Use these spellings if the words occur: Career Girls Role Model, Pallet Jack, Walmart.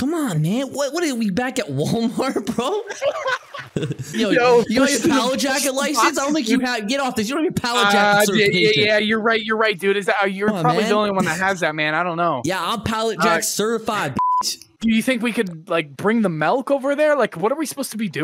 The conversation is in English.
Come on, man. What are we back at Walmart, bro? Yo, you got your pallet jacket license? I don't think you have. Get off this. You don't have your pallet jacket certification. Yeah, you're right. You're right, dude. Is that, you're probably the only one that has that, man. I don't know. Yeah, I'm pallet jack certified. Do you think we could, like, bring the milk over there? Like, what are we supposed to be doing?